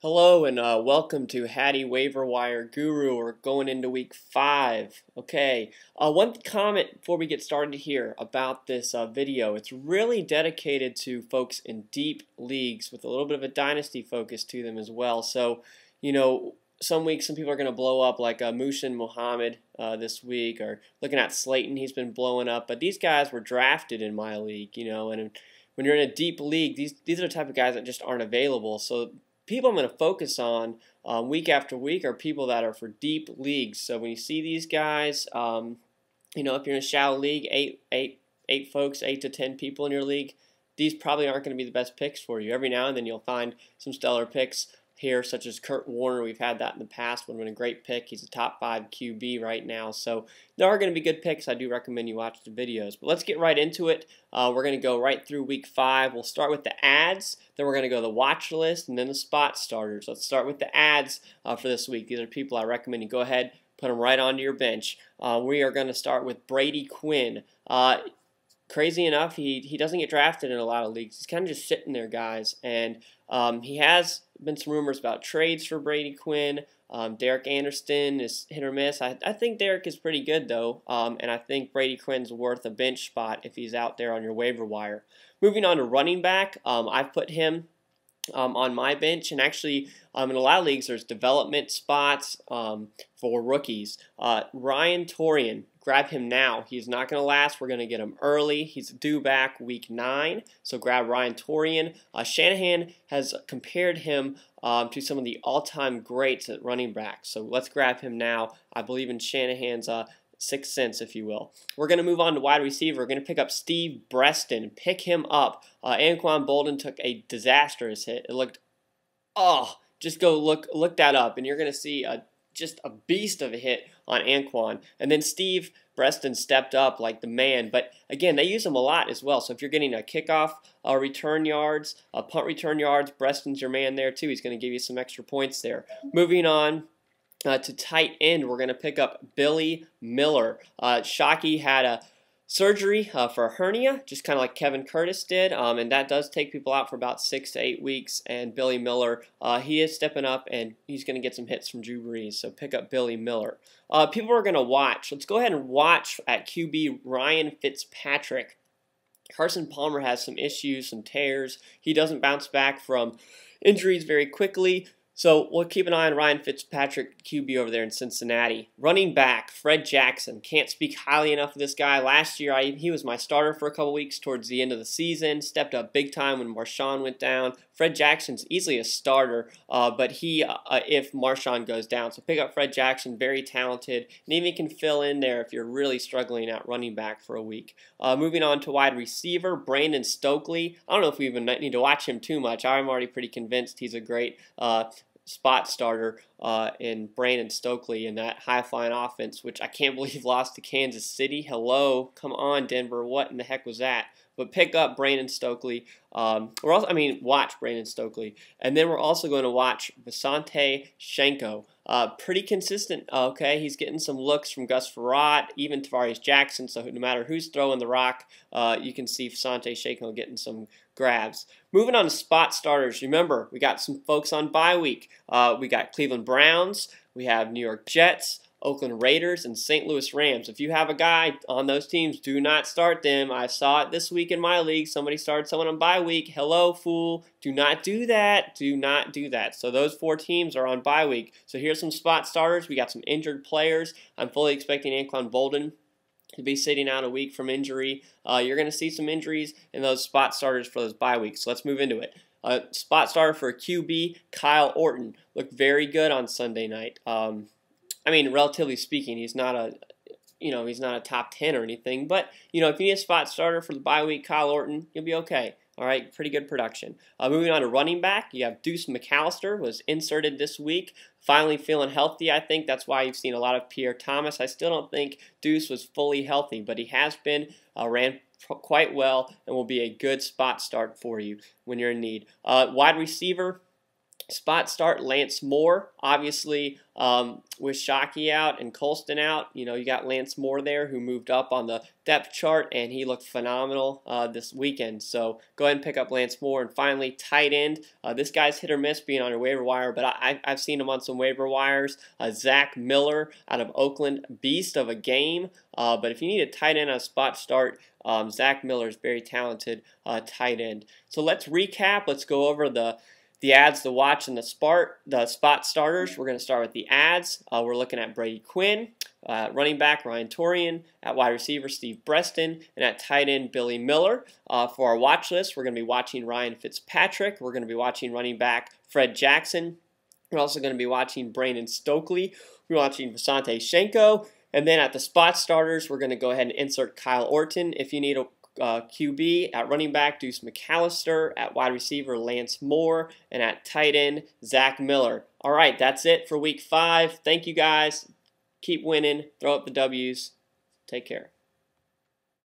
Hello and welcome to Hattie Waiver Wire Guru. We're going into week 5. Okay, one comment before we get started here about this video. It's really dedicated to folks in deep leagues with a little bit of a dynasty focus to them as well. So, you know, some weeks some people are going to blow up like Moussin Muhammad this week, or looking at Slayton, he's been blowing up. But these guys were drafted in my league, you know, and when you're in a deep league, these are the type of guys that just aren't available. So people I'm going to focus on week after week are people that are for deep leagues. So when you see these guys, you know, if you're in a shallow league, eight folks, 8 to 10 people in your league, these probably aren't going to be the best picks for you. Every now and then you'll find some stellar picks here, such as Kurt Warner. We've had that in the past. Would have been a great pick. He's a top 5 QB right now. So there are going to be good picks. I do recommend you watch the videos. But let's get right into it. We're going to go right through week 5. We'll start with the ads. Then we're going to go to the watch list and then the spot starters. Let's start with the ads for this week. These are people I recommend you go ahead, put them right onto your bench. We are going to start with Brady Quinn. Crazy enough, he doesn't get drafted in a lot of leagues. He's kind of just sitting there, guys. And he has been some rumors about trades for Brady Quinn. Derek Anderson is hit or miss. I think Derek is pretty good, though. And I think Brady Quinn's worth a bench spot if he's out there on your waiver wire. Moving on to running back, I've put him on my bench, and actually in a lot of leagues there's development spots for rookies. Ryan Torain, grab him now. He's not going to last. We're going to get him early. He's due back week 9, so grab Ryan Torain. Shanahan has compared him to some of the all-time greats at running back, so let's grab him now. I believe in Shanahan's sixth sense, if you will. We're going to move on to wide receiver. We're going to pick up Steve Breaston. Pick him up. Anquan Bolden took a disastrous hit. It looked, oh, just go look that up, and you're going to see just a beast of a hit on Anquan. And then Steve Breaston stepped up like the man. But again, they use him a lot as well. So if you're getting a kickoff return yards, a punt return yards, Breaston's your man there too. He's going to give you some extra points there. Moving on to tight end, we're going to pick up Billy Miller. Shockey had a surgery for a hernia, just kind of like Kevin Curtis did, and that does take people out for about 6 to 8 weeks. And Billy Miller, he is stepping up, and he's going to get some hits from Drew Brees, so pick up Billy Miller. People are going to watch. Let's go ahead and watch at QB Ryan Fitzpatrick. Carson Palmer has some issues, some tears. He doesn't bounce back from injuries very quickly. So we'll keep an eye on Ryan Fitzpatrick, QB over there in Cincinnati. Running back, Fred Jackson. Can't speak highly enough of this guy. Last year, he was my starter for a couple weeks towards the end of the season. Stepped up big time when Marshawn went down. Fred Jackson's easily a starter, but if Marshawn goes down. So pick up Fred Jackson, very talented. And even can fill in there if you're really struggling at running back for a week. Moving on to wide receiver, Brandon Stokley. I don't know if we even need to watch him too much. I'm already pretty convinced he's a great spot starter in Brandon Stokley in that high-flying offense, which I can't believe lost to Kansas City. Hello, come on, Denver. What in the heck was that? But pick up Brandon Stokley. Watch Brandon Stokley. And then we're also going to watch Visanthe Shiancoe. Pretty consistent, okay? He's getting some looks from Gus Farrat, even Tavares Jackson, so no matter who's throwing the rock, you can see Visanthe Shiancoe getting some grabs. Moving on to spot starters. Remember, we got some folks on bye week. We got Cleveland Browns. We have New York Jets, Oakland Raiders, and St. Louis Rams. If you have a guy on those teams, do not start them. I saw it this week in my league. Somebody started someone on bye week. Hello, fool. Do not do that. Do not do that. So those 4 teams are on bye week. So here's some spot starters. We got some injured players. I'm fully expecting Anquan Bolden to be sitting out a week from injury. You're going to see some injuries in those spot starters for those bye weeks. So let's move into it. Spot starter for QB, Kyle Orton. Looked very good on Sunday night. I mean, relatively speaking, he's not a, you know, he's not a top 10 or anything. But, you know, if you need a spot starter for the bye week, Kyle Orton, you'll be okay. All right, pretty good production. Moving on to running back, you have Deuce McAllister, was inserted this week, finally feeling healthy, I think. That's why you've seen a lot of Pierre Thomas. I still don't think Deuce was fully healthy, but he has been, ran quite well, and will be a good spot start for you when you're in need. Wide receiver, Spot start, Lance Moore. Obviously, with Shockey out and Colston out, you know, you got Lance Moore there who moved up on the depth chart, and he looked phenomenal this weekend. So go ahead and pick up Lance Moore. And finally, tight end. This guy's hit or miss being on your waiver wire, but I've seen him on some waiver wires. Zach Miller out of Oakland, beast of a game. But if you need a tight end on a spot start, Zach Miller is very talented tight end. So let's recap. Let's go over the ads, the watch, and the spot starters. We're going to start with the ads. We're looking at Brady Quinn, running back Ryan Torain, at wide receiver Steve Breaston, and at tight end Billy Miller. For our watch list, we're going to be watching Ryan Fitzpatrick. We're going to be watching running back Fred Jackson. We're also going to be watching Brandon Stokley. We're watching Visanthe Shiancoe. And then at the spot starters, we're going to go ahead and insert Kyle Orton. If you need a QB, at running back, Deuce McAllister, at wide receiver, Lance Moore, and at tight end, Zach Miller. All right, that's it for week 5. Thank you guys. Keep winning. Throw up the W's. Take care.